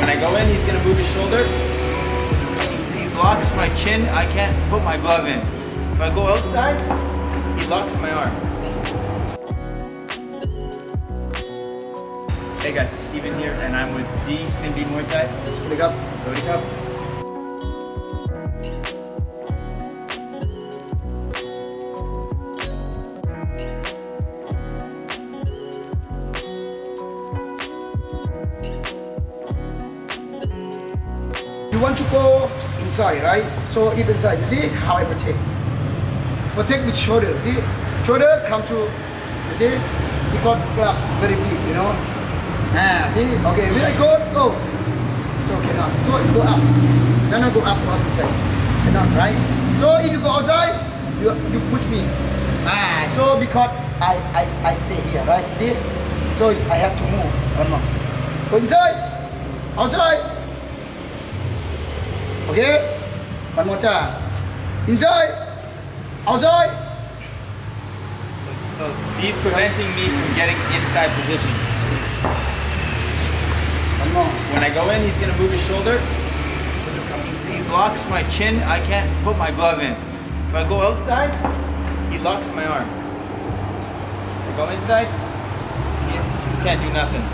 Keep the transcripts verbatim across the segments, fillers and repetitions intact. When I go in, he's gonna move his shoulder. He locks my chin, I can't put my glove in. If I go outside, he locks my arm. Hey guys, it's Steven here, and I'm with D. Cindy Muay Thai. Sawadee Kap. Sawadee Kap. You want to go inside, right? So hip inside, you see how I protect. Protect with shoulder, you see? Shoulder come to, you see? You got block, it's very big, you know? Ah, see? Okay, when I go, go. So cannot, go, go up. Cannot go up, go up inside. Cannot, right? So if you go outside, you, you push me. Ah, so because I, I, I stay here, right? You see? So I have to move, or not. Go inside, outside. Okay, one more time. Inside, outside. So, so D's preventing me from getting inside position. One more. When I go in, he's gonna move his shoulder. He locks my chin. I can't put my glove in. If I go outside, he locks my arm. If I go inside, he can't do nothing.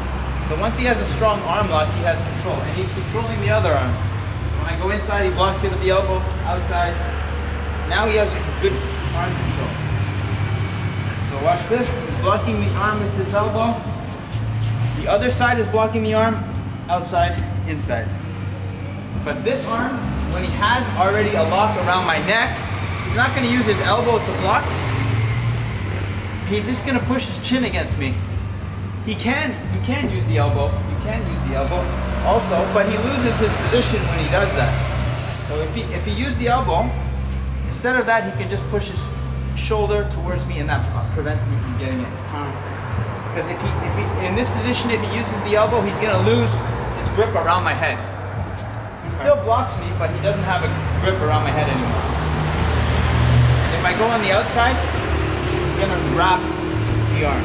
So once he has a strong arm lock, he has control, and he's controlling the other arm. When I go inside, he blocks it with the elbow, outside. Now he has good arm control. So watch this, he's blocking the arm with his elbow. The other side is blocking the arm, outside, inside. But this arm, when he has already a lock around my neck, he's not gonna use his elbow to block. He's just gonna push his chin against me. He can, he can use the elbow, you can use the elbow. Also, but he loses his position when he does that. So if he, if he used the elbow, instead of that, he can just push his shoulder towards me, and that prevents me from getting it. Because if he, if he, in this position, if he uses the elbow, he's gonna lose his grip around my head. He still blocks me, but he doesn't have a grip around my head anymore. And if I go on the outside, he's gonna wrap the arm.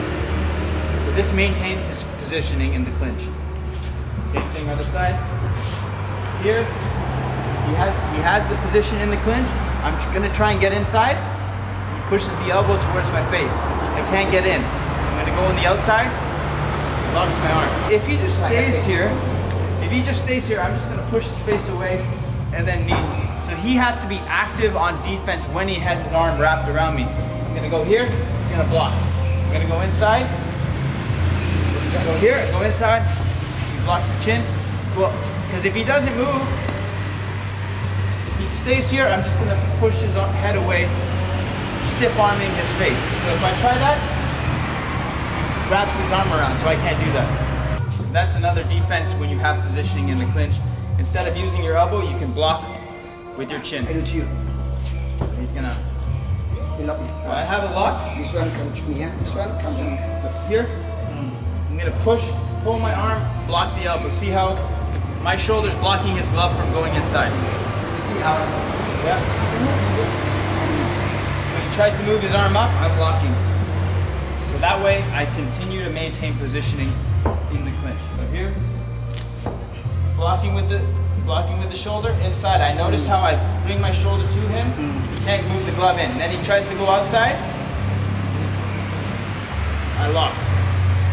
So this maintains his positioning in the clinch. Same thing on the side. Here, he has he has the position in the clinch. I'm gonna try and get inside. He pushes the elbow towards my face. I can't get in. I'm gonna go on the outside. Locks my arm. If he just stays here, if he just stays here, I'm just gonna push his face away and then knee. So he has to be active on defense when he has his arm wrapped around me. I'm gonna go here. He's gonna block. I'm gonna go inside. I'm gonna go here. Go inside. Block the chin, well, because if he doesn't move, if he stays here, I'm just gonna push his head away, stiff arming his face. So if I try that, he wraps his arm around, so I can't do that. So that's another defense when you have positioning in the clinch. Instead of using your elbow, you can block with your chin. I do to you. So he's gonna. So I have a lock. This one come to me, yeah? This one come to me. So here, I'm gonna push. Pull my arm, block the elbow. See how my shoulder's blocking his glove from going inside. You see how? Yeah. When he tries to move his arm up, I'm blocking. So that way, I continue to maintain positioning in the clinch. So here, blocking with the blocking with the shoulder inside. I notice how I bring my shoulder to him. He can't move the glove in. Then he tries to go outside. I lock.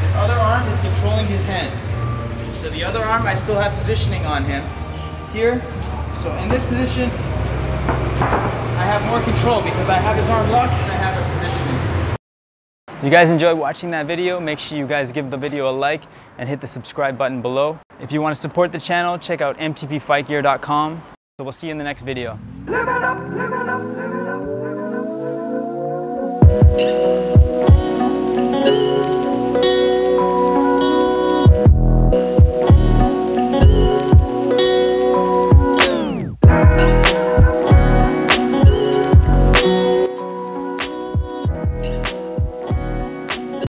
This other arm is controlling his hand. So the other arm, I still have positioning on him. Here, so in this position, I have more control because I have his arm locked and I have it positioning. You guys enjoyed watching that video? Make sure you guys give the video a like and hit the subscribe button below. If you want to support the channel, check out m t p fight gear dot com. So we'll see you in the next video.